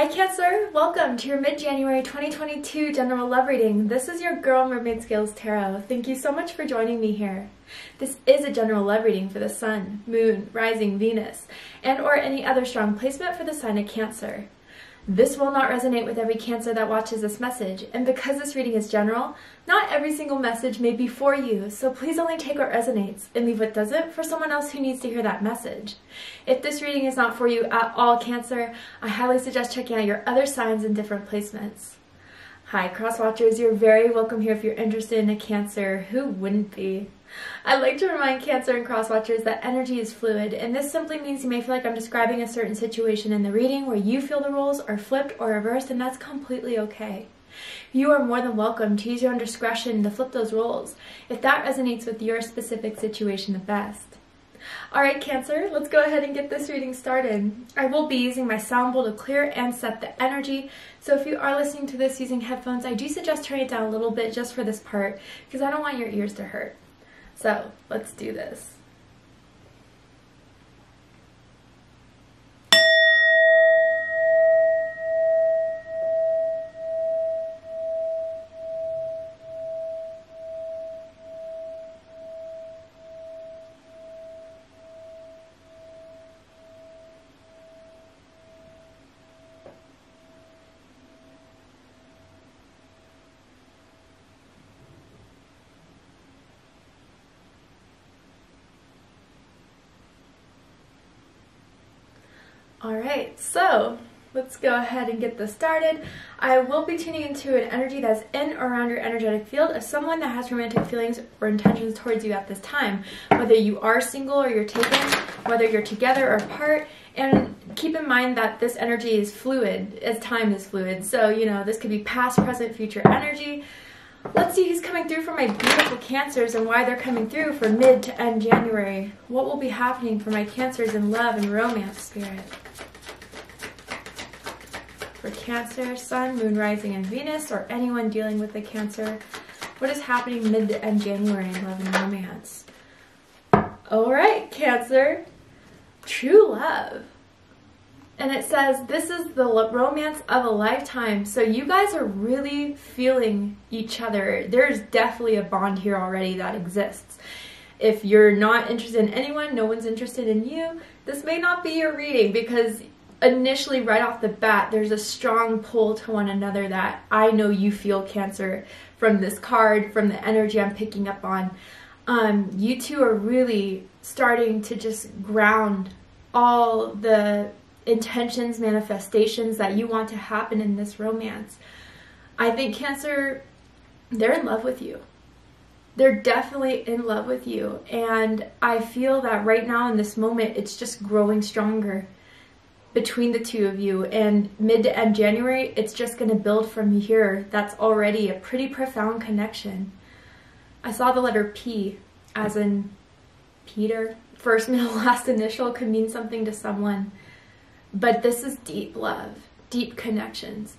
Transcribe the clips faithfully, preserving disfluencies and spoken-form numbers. Hi Cancer, welcome to your mid-January twenty twenty-two general love reading. This is your Girl Mermaid Scales Tarot. Thank you so much for joining me here. This is a general love reading for the Sun, Moon, Rising, Venus, and or any other strong placement for the sign of Cancer. This will not resonate with every Cancer that watches this message, and because this reading is general, not every single message may be for you, so please only take what resonates and leave what doesn't for someone else who needs to hear that message. If this reading is not for you at all, Cancer, I highly suggest checking out your other signs and different placements. Hi Cross Watchers, you're very welcome here if you're interested in a Cancer. Who wouldn't be? I'd like to remind Cancer and Cross Watchers that energy is fluid, and this simply means you may feel like I'm describing a certain situation in the reading where you feel the roles are flipped or reversed, and that's completely okay. You are more than welcome to use your own discretion to flip those roles if that resonates with your specific situation the best. Alright Cancer, let's go ahead and get this reading started. I will be using my sound bowl to clear and set the energy, so if you are listening to this using headphones, I do suggest turning it down a little bit just for this part, because I don't want your ears to hurt. So, let's do this. Alright, so let's go ahead and get this started. I will be tuning into an energy that's in or around your energetic field of someone that has romantic feelings or intentions towards you at this time. Whether you are single or you're taken, whether you're together or apart, and keep in mind that this energy is fluid as time is fluid. So, you know, this could be past, present, future energy. Let's see who's coming through for my beautiful Cancers and why they're coming through for mid to end January. What will be happening for my Cancers in love and romance spirit? For Cancer, Sun, Moon, Rising, and Venus, or anyone dealing with the Cancer, what is happening mid to end January in love and romance? Alright, Cancer. True love. And it says, this is the romance of a lifetime. So you guys are really feeling each other. There's definitely a bond here already that exists. If you're not interested in anyone, no one's interested in you, this may not be your reading, because initially, right off the bat, there's a strong pull to one another that I know you feel, Cancer, from this card, from the energy I'm picking up on. Um, you two are really starting to just ground all the intentions, manifestations that you want to happen in this romance. I think Cancer, they're in love with you. They're definitely in love with you. And I feel that right now in this moment, it's just growing stronger between the two of you. And mid to end January, it's just going to build from here. That's already a pretty profound connection. I saw the letter P, as in Peter. First, middle, last initial could mean something to someone. But this is deep love, deep connections.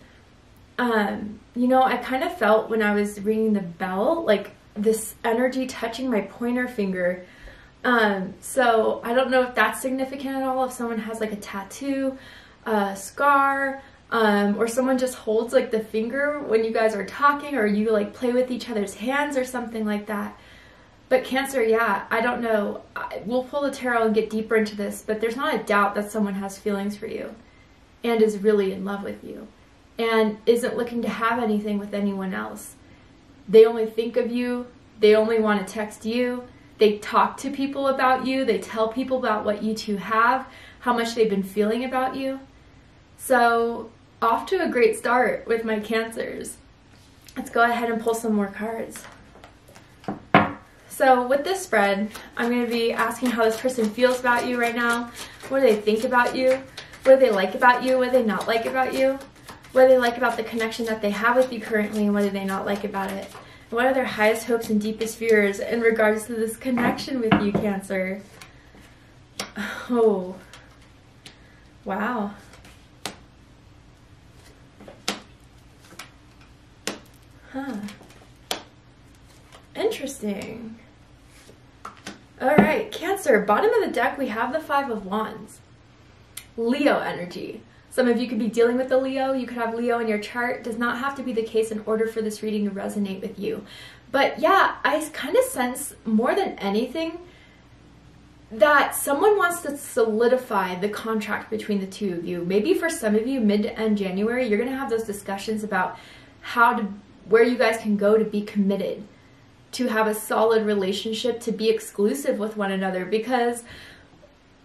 Um, you know, I kind of felt when I was ringing the bell, like this energy touching my pointer finger. Um, so I don't know if that's significant at all, if someone has like a tattoo, a scar, um, or someone just holds like the finger when you guys are talking, or you like play with each other's hands or something like that. But Cancer, yeah, I don't know. We'll pull the tarot and get deeper into this, but there's not a doubt that someone has feelings for you and is really in love with you and isn't looking to have anything with anyone else. They only think of you. They only want to text you. They talk to people about you. They tell people about what you two have, how much they've been feeling about you. So off to a great start with my Cancers. Let's go ahead and pull some more cards. So with this spread, I'm going to be asking how this person feels about you right now. What do they think about you? What do they like about you? What do they not like about you? What do they like about the connection that they have with you currently, and what do they not like about it? What are their highest hopes and deepest fears in regards to this connection with you, Cancer? Oh, wow. Huh. Interesting. Alright, Cancer, bottom of the deck we have the Five of Wands. Leo energy. Some of you could be dealing with a Leo. You could have Leo in your chart. Does not have to be the case in order for this reading to resonate with you. But yeah, I kind of sense more than anything that someone wants to solidify the contract between the two of you. Maybe for some of you, mid to end January, you're going to have those discussions about how to, where you guys can go to be committed, to have a solid relationship, to be exclusive with one another, because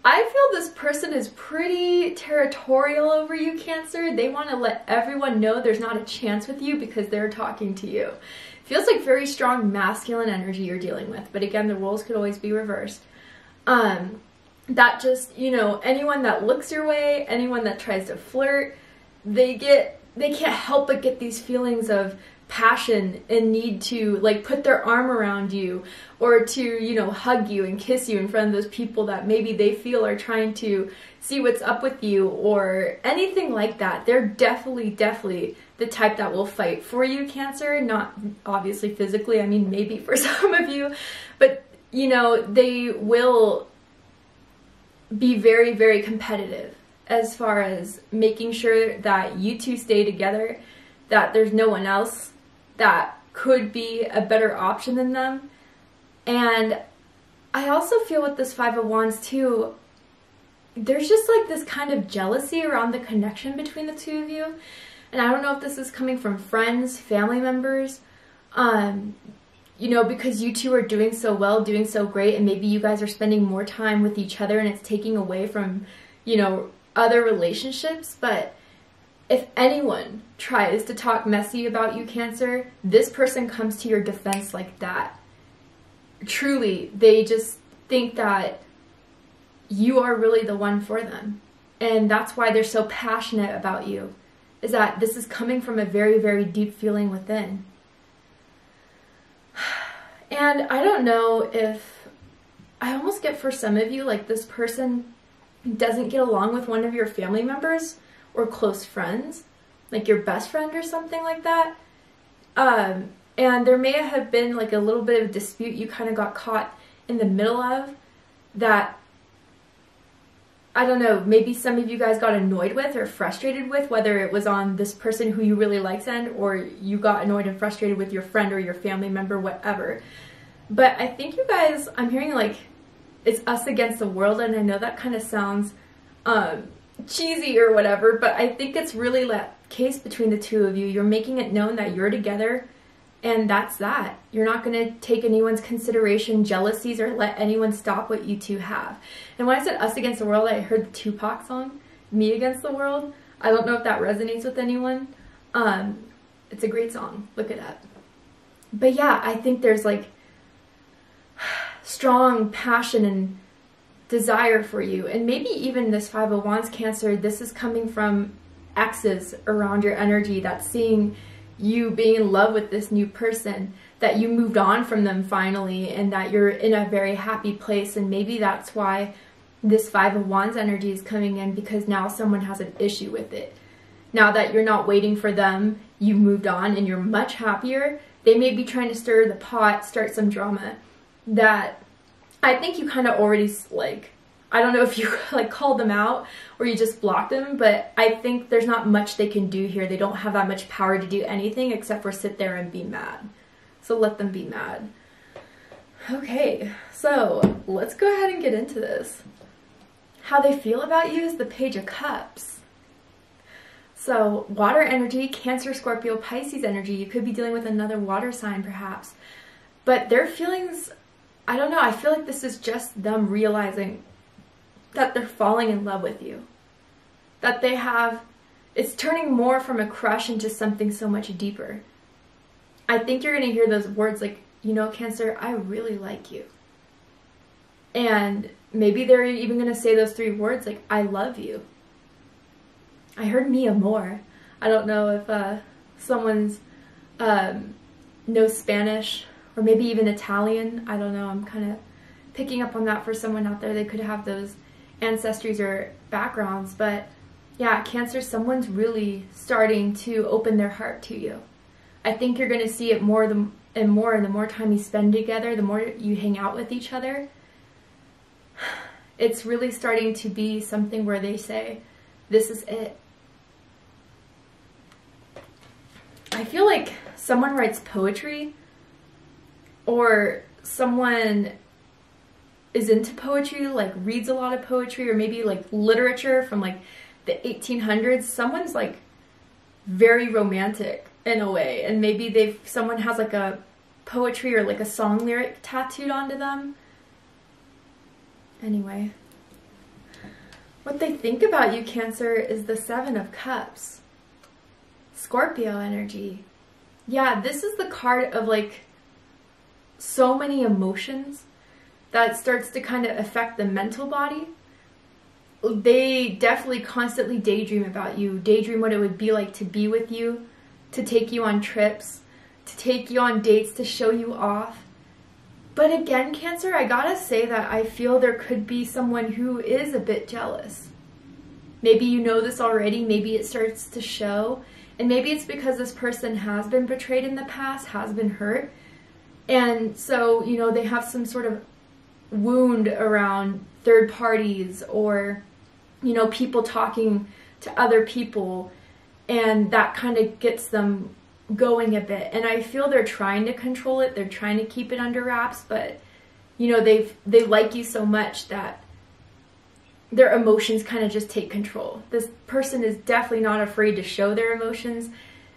I feel this person is pretty territorial over you, Cancer. They want to let everyone know there's not a chance with you because they're talking to you. It feels like very strong masculine energy you're dealing with, but again, the roles could always be reversed. Um, that just, you know, anyone that looks your way, anyone that tries to flirt, they get, they can't help but get these feelings of passion and need to like put their arm around you or to, you know, hug you and kiss you in front of those people that maybe they feel are trying to see what's up with you or anything like that. They're definitely, definitely the type that will fight for you, Cancer. Not obviously physically, I mean, maybe for some of you, but you know, they will be very, very competitive as far as making sure that you two stay together, that there's no one else that could be a better option than them. And I also feel with this Five of Wands too, there's just like this kind of jealousy around the connection between the two of you. And I don't know if this is coming from friends, family members, um, you know, because you two are doing so well, doing so great, and maybe you guys are spending more time with each other and it's taking away from, you know, other relationships. But if anyone tries to talk messy about you, Cancer, this person comes to your defense like that. Truly, they just think that you are really the one for them. And that's why they're so passionate about you, is that this is coming from a very, very deep feeling within. And I don't know if, I almost get for some of you, like this person doesn't get along with one of your family members or close friends, like your best friend or something like that. Um, and there may have been like a little bit of dispute you kind of got caught in the middle of that, I don't know, maybe some of you guys got annoyed with or frustrated with, whether it was on this person who you really liked and or you got annoyed and frustrated with your friend or your family member, whatever. But I think you guys, I'm hearing like, it's us against the world, and I know that kind of sounds um, cheesy or whatever, but I think it's really that case between the two of you. You're making it known that you're together, and that's that. You're not going to take anyone's consideration, jealousies, or let anyone stop what you two have. And when I said us against the world, I heard the Tupac song, Me Against the World. I don't know if that resonates with anyone. Um, it's a great song. Look it up. But yeah, I think there's like strong passion and desire for you. And maybe even this Five of Wands, Cancer, this is coming from exes around your energy that's seeing you being in love with this new person, that you moved on from them finally, and that you're in a very happy place. And maybe that's why this Five of Wands energy is coming in, because now someone has an issue with it. Now that you're not waiting for them, you moved on and you're much happier. They may be trying to stir the pot, start some drama that I think you kind of already, like, I don't know if you like called them out or you just blocked them, but I think there's not much they can do here. They don't have that much power to do anything except for sit there and be mad. So let them be mad. Okay, so let's go ahead and get into this. How they feel about you is the Page of Cups. So water energy, Cancer, Scorpio, Pisces energy. You could be dealing with another water sign perhaps, but their feelings, I don't know, I feel like this is just them realizing that they're falling in love with you. That they have, it's turning more from a crush into something so much deeper. I think you're gonna hear those words like, you know, Cancer, I really like you. And maybe they're even gonna say those three words like, I love you. I heard me amor. I don't know if uh, someone's um, knows Spanish, or maybe even Italian. I don't know, I'm kind of picking up on that for someone out there. They could have those ancestries or backgrounds, but yeah, Cancer, someone's really starting to open their heart to you. I think you're gonna see it more the, and more, and the more time you spend together, the more you hang out with each other. It's really starting to be something where they say, this is it. I feel like someone writes poetry, or someone is into poetry, like reads a lot of poetry, or maybe like literature from like the eighteen hundreds. Someone's like very romantic in a way, and maybe they've someone has like a poetry or like a song lyric tattooed onto them. Anyway, what they think about you, Cancer, is the Seven of Cups. Scorpio energy. Yeah, this is the card of like so many emotions that starts to kind of affect the mental body. They definitely constantly daydream about you, daydream what it would be like to be with you, to take you on trips, to take you on dates, to show you off. But again, Cancer, I gotta say that I feel there could be someone who is a bit jealous. Maybe you know this already, maybe it starts to show, and maybe it's because this person has been betrayed in the past, has been hurt, and so, you know, they have some sort of wound around third parties or, you know, people talking to other people, and that kind of gets them going a bit. And I feel they're trying to control it, they're trying to keep it under wraps, but you know, they've they like you so much that their emotions kind of just take control. This person is definitely not afraid to show their emotions.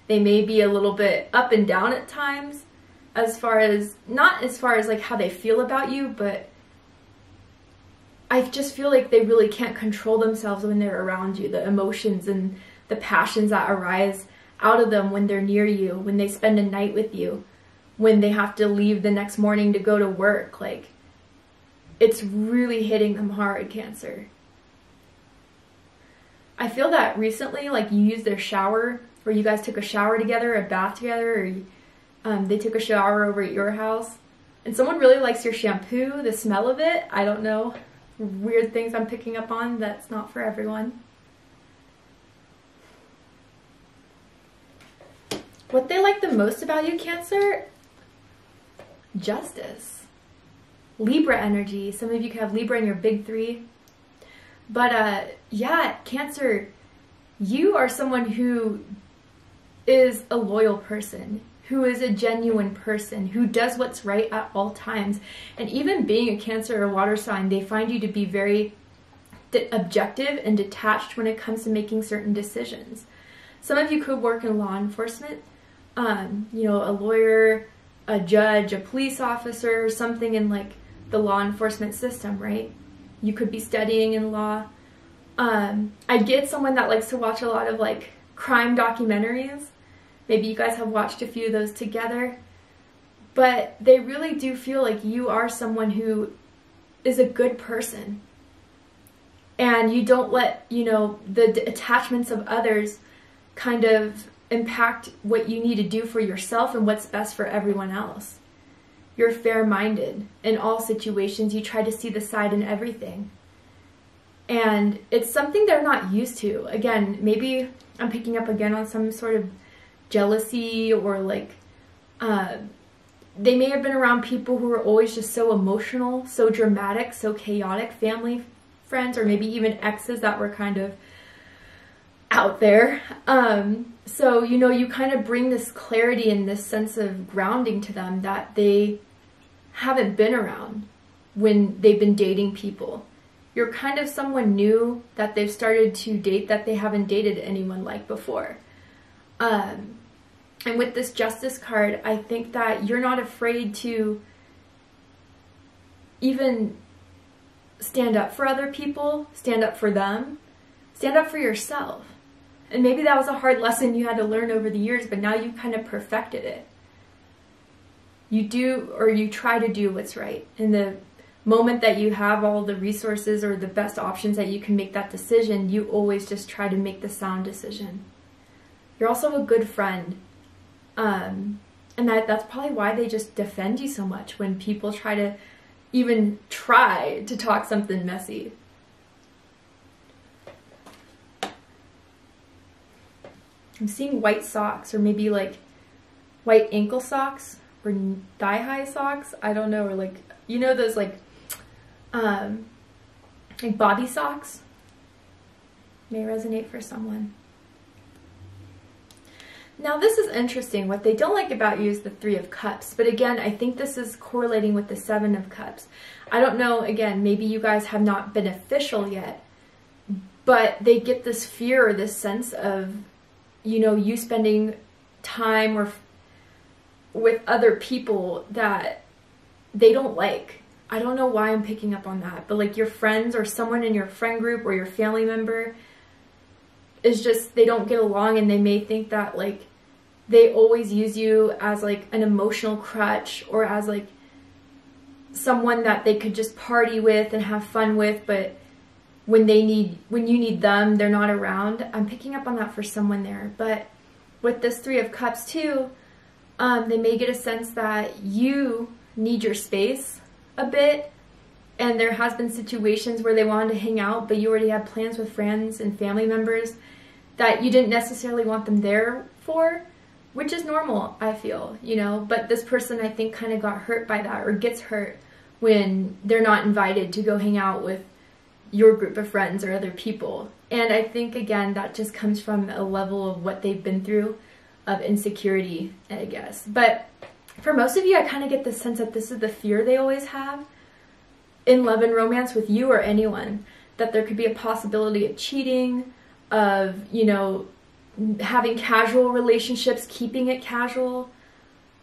They may be a little bit up and down at times, as far as not as far as like how they feel about you, but I just feel like they really can't control themselves when they're around you, the emotions and the passions that arise out of them when they're near you, when they spend a night with you, when they have to leave the next morning to go to work. Like, it's really hitting them hard, Cancer. I feel that recently, like you used their shower, or you guys took a shower together, a bath together, or um, they took a shower over at your house, and someone really likes your shampoo, the smell of it. I don't know, weird things I'm picking up on that's not for everyone. What they like the most about you, Cancer? Justice. Libra energy. Some of you can have Libra in your big three. But uh, yeah, Cancer, you are someone who is a loyal person, who is a genuine person, who does what's right at all times. And even being a Cancer or water sign, they find you to be very objective and detached when it comes to making certain decisions. Some of you could work in law enforcement. Um, you know, a lawyer, a judge, a police officer, or something in like the law enforcement system, right? You could be studying in law. Um, I get someone that likes to watch a lot of like crime documentaries. Maybe you guys have watched a few of those together. But they really do feel like you are someone who is a good person. And you don't let, you know, the d- attachments of others kind of impact what you need to do for yourself and what's best for everyone else. You're fair-minded in all situations. You try to see the side in everything. And it's something they're not used to. Again, maybe I'm picking up again on some sort of jealousy, or like uh, they may have been around people who are always just so emotional, so dramatic, so chaotic, family, friends, or maybe even exes that were kind of out there. Um, so, you know, you kind of bring this clarity and this sense of grounding to them that they haven't been around when they've been dating people. You're kind of someone new that they've started to date that they haven't dated anyone like before. Um, and with this Justice card, I think that you're not afraid to even stand up for other people, stand up for them, stand up for yourself. And maybe that was a hard lesson you had to learn over the years, but now you've kind of perfected it. You do, or you try to do what's right. In the moment that you have all the resources or the best options that you can make that decision, you always just try to make the sound decision. You're also a good friend. Um, and that, that's probably why they just defend you so much when people try to even try to talk something messy. I'm seeing white socks, or maybe like white ankle socks or thigh-high socks. I don't know, or like, you know, those like um, like bobby socks may resonate for someone. Now this is interesting. What they don't like about you is the Three of Cups. But again, I think this is correlating with the Seven of Cups. I don't know, again, maybe you guys have not been official yet, but they get this fear or this sense of, you know, you spending time or with other people that they don't like. I don't know why I'm picking up on that, but like your friends or someone in your friend group or your family member is just, they don't get along, and they may think that like they always use you as like an emotional crutch or as like someone that they could just party with and have fun with, but when they need, when you need them, they're not around. I'm picking up on that for someone there. But with this Three of Cups too, um, they may get a sense that you need your space a bit, and there has been situations where they wanted to hang out, but you already had plans with friends and family members that you didn't necessarily want them there for, which is normal, I feel, you know. But this person, I think, kind of got hurt by that, or gets hurt when they're not invited to go hang out with your group of friends or other people. And I think, again, that just comes from a level of what they've been through, of insecurity, I guess. But for most of you, I kind of get the sense that this is the fear they always have in love and romance with you or anyone, that there could be a possibility of cheating, of, you know, having casual relationships, keeping it casual.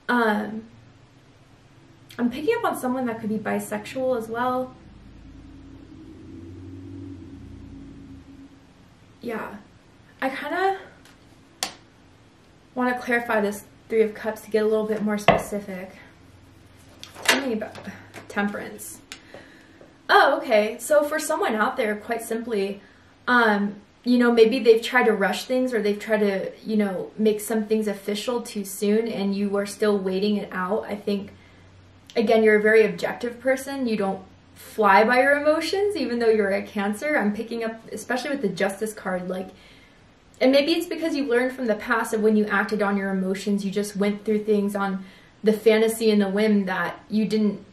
Um, I'm picking up on someone that could be bisexual as well. Yeah, I kind of want to clarify this Three of Cups to get a little bit more specific. Tell me about Temperance. Oh, okay. So for someone out there, quite simply, um, you know, maybe they've tried to rush things, or they've tried to, you know, make some things official too soon, and you are still waiting it out. I think, again, you're a very objective person. You don't fly by your emotions, even though you're a Cancer. I'm picking up, especially with the Justice card, like, and maybe it's because you learned from the past of when you acted on your emotions, you just went through things on the fantasy and the whim, that you didn't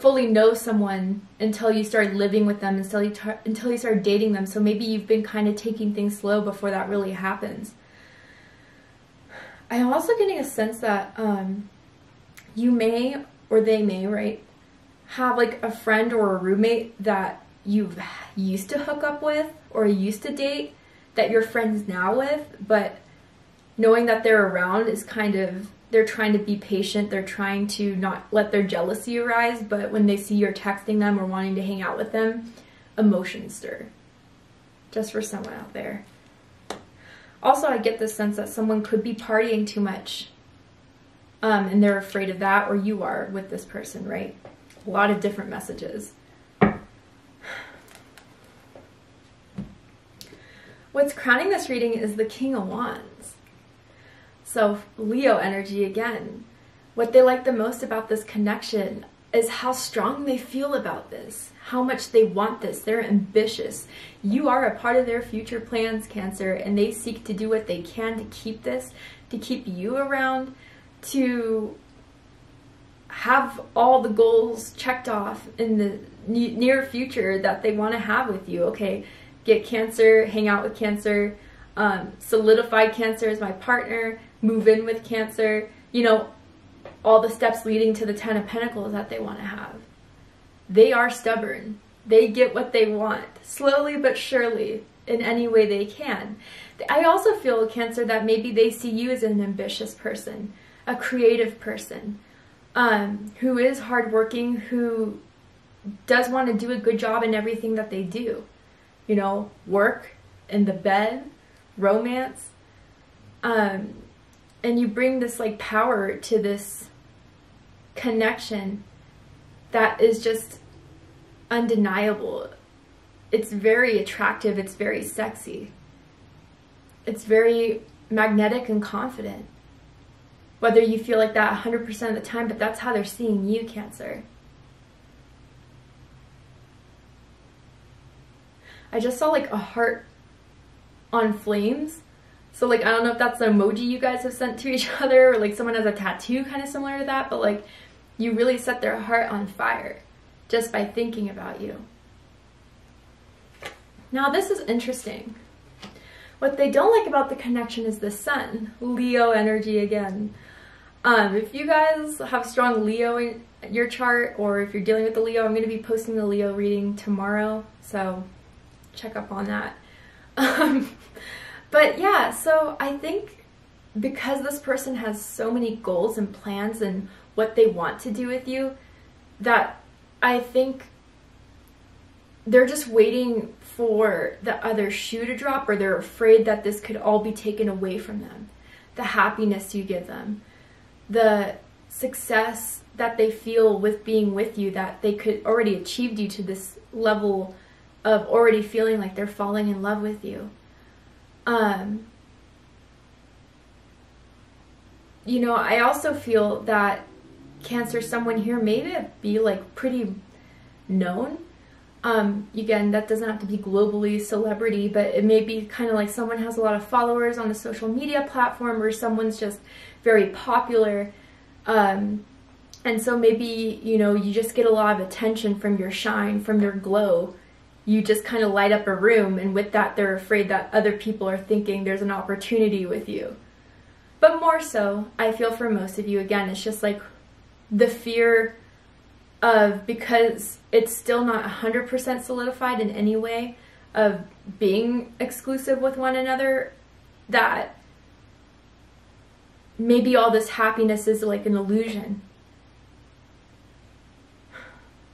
fully know someone until you started living with them, until you, until you started dating them. So maybe you've been kind of taking things slow before that really happens. I'm also getting a sense that um, you may, or they may, right, have like a friend or a roommate that you've used to hook up with or used to date, that you're friends now with, but knowing that they're around is kind of, they're trying to be patient, they're trying to not let their jealousy arise, but when they see you're texting them or wanting to hang out with them, emotions stir. Just for someone out there. Also, I get this sense that someone could be partying too much, um, and they're afraid of that, or you are with this person, right? A lot of different messages. What's crowning this reading is the King of Wands. So Leo energy again. What they like the most about this connection is how strong they feel about this, how much they want this. They're ambitious. You are a part of their future plans, Cancer, and they seek to do what they can to keep this, to keep you around, to have all the goals checked off in the near future that they want to have with you. Okay. Get Cancer, hang out with Cancer, um, solidify Cancer as my partner, move in with Cancer, you know, all the steps leading to the Ten of Pentacles that they want to have. They are stubborn. They get what they want, slowly but surely, in any way they can. I also feel, Cancer, that maybe they see you as an ambitious person, a creative person, um, who is hardworking, who does want to do a good job in everything that they do. You know, work, in the bed, romance. Um, and you bring this like power to this connection that is just undeniable. It's very attractive. It's very sexy. It's very magnetic and confident. Whether you feel like that one hundred percent of the time, but that's how they're seeing you, Cancer. I just saw like a heart on flames. So like, I don't know if that's an emoji you guys have sent to each other, or like someone has a tattoo kind of similar to that, but like you really set their heart on fire just by thinking about you. Now this is interesting. What they don't like about the connection is the sun, Leo energy again. Um, if you guys have strong Leo in your chart, or if you're dealing with the Leo, I'm going to be posting the Leo reading tomorrow, so check up on that. Um, but yeah, so I think because this person has so many goals and plans and what they want to do with you, that I think they're just waiting for the other shoe to drop, or they're afraid that this could all be taken away from them. The happiness you give them, the success that they feel with being with you, that they could already achieved you to this level of already feeling like they're falling in love with you. Um, you know, I also feel that Cancer, someone here may be like pretty known. Um, again, that doesn't have to be globally celebrity, but it may be kind of like someone has a lot of followers on a social media platform, or someone's just very popular. Um, and so maybe, you know, you just get a lot of attention from your shine, from your glow. You just kind of light up a room, and with that, they're afraid that other people are thinking there's an opportunity with you. But more so, I feel for most of you, again, it's just like the fear of, because it's still not one hundred percent solidified in any way, of being exclusive with one another, that maybe all this happiness is like an illusion.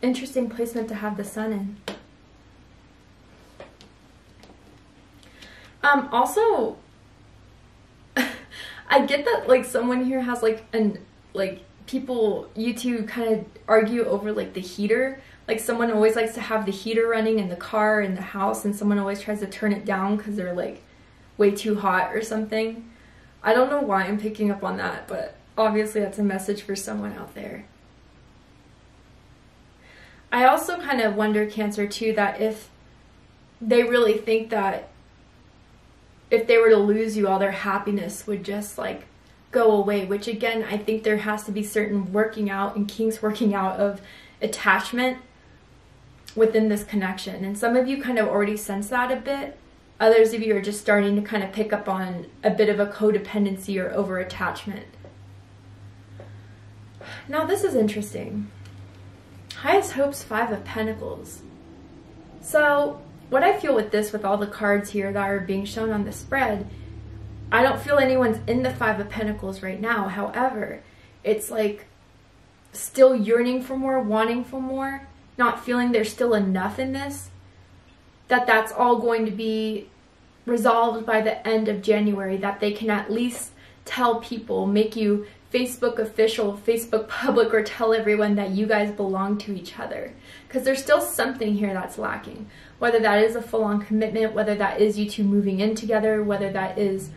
Interesting placement to have the sun in. Um, also, I get that like someone here has like an, like, people, you two kind of argue over like the heater. Like someone always likes to have the heater running in the car, in the house, and someone always tries to turn it down because they're like way too hot or something. I don't know why I'm picking up on that, but obviously that's a message for someone out there. I also kind of wonder, Cancer, too, that if they really think that if they were to lose you, all their happiness would just like go away, which again, I think there has to be certain working out and kinks working out of attachment within this connection. And some of you kind of already sense that a bit. Others of you are just starting to kind of pick up on a bit of a codependency or over attachment. Now this is interesting. Highest hopes, Five of Pentacles. So what I feel with this, with all the cards here that are being shown on the spread, I don't feel anyone's in the Five of Pentacles right now. However, it's like still yearning for more, wanting for more, not feeling there's still enough in this, that that's all going to be resolved by the end of January, that they can at least tell people, make you Facebook official, Facebook public, or tell everyone that you guys belong to each other. Because there's still something here that's lacking, whether that is a full-on commitment, whether that is you two moving in together, whether that is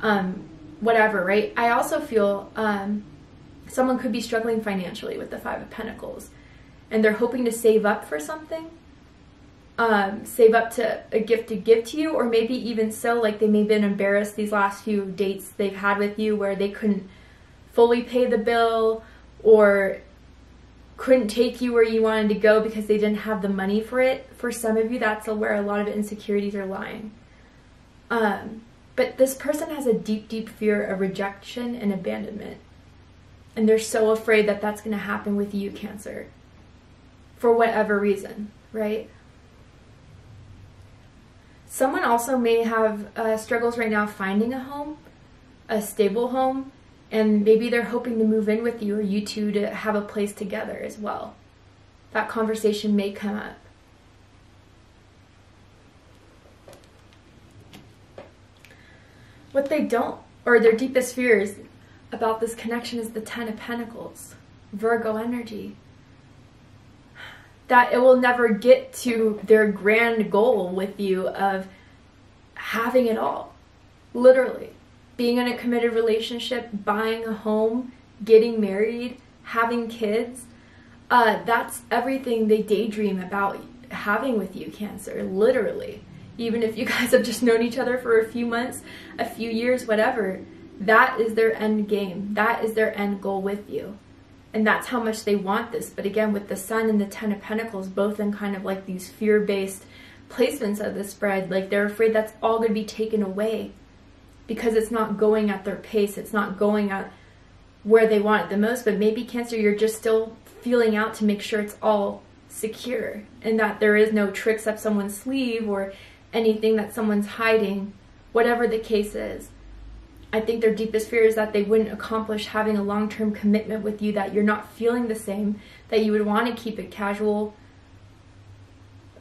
um whatever, right? I also feel um someone could be struggling financially with the Five of Pentacles, and they're hoping to save up for something, um save up to a gift to give to you, or maybe even so, like they may have been embarrassed these last few dates they've had with you where they couldn't fully pay the bill or couldn't take you where you wanted to go because they didn't have the money for it. For some of you, that's where a lot of insecurities are lying. um But this person has a deep, deep fear of rejection and abandonment. And they're so afraid that that's going to happen with you, Cancer. For whatever reason, right? Someone also may have uh, struggles right now finding a home, a stable home, and maybe they're hoping to move in with you, or you two to have a place together as well. That conversation may come up. What they don't, or their deepest fears about this connection, is the Ten of Pentacles, Virgo energy. That it will never get to their grand goal with you of having it all, literally. Being in a committed relationship, buying a home, getting married, having kids. Uh, that's everything they daydream about having with you, Cancer, literally. Even if you guys have just known each other for a few months, a few years, whatever, that is their end game. That is their end goal with you. And that's how much they want this. But again, with the sun and the Ten of Pentacles, both in kind of like these fear-based placements of the spread. Like, they're afraid that's all going to be taken away because it's not going at their pace. It's not going at where they want it the most. But maybe, Cancer, you're just still feeling out to make sure it's all secure and that there is no tricks up someone's sleeve or anything that someone's hiding, whatever the case is. I think their deepest fear is that they wouldn't accomplish having a long-term commitment with you, that you're not feeling the same, that you would want to keep it casual.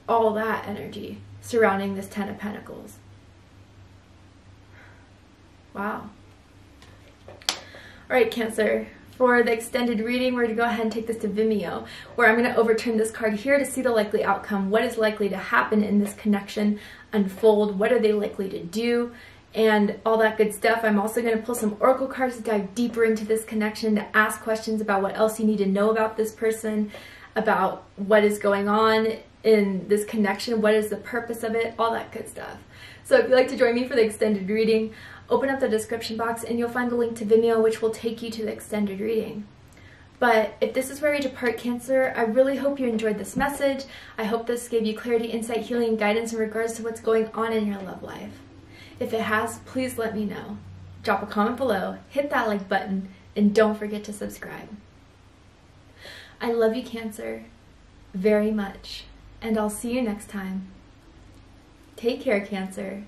All that energy surrounding this Ten of Pentacles. Wow. All right, Cancer. For the extended reading, we're going to go ahead and take this to Vimeo, where I'm going to overturn this card here to see the likely outcome. What is likely to happen in this connection unfold? What are they likely to do? And all that good stuff. I'm also going to pull some oracle cards to dive deeper into this connection, to ask questions about what else you need to know about this person, about what is going on in this connection, what is the purpose of it, all that good stuff. So if you'd like to join me for the extended reading, open up the description box and you'll find the link to Vimeo, which will take you to the extended reading. But if this is where you depart, Cancer, I really hope you enjoyed this message. I hope this gave you clarity, insight, healing, and guidance in regards to what's going on in your love life. If it has, please let me know. Drop a comment below, hit that like button, and don't forget to subscribe. I love you, Cancer, very much, and I'll see you next time. Take care, Cancer.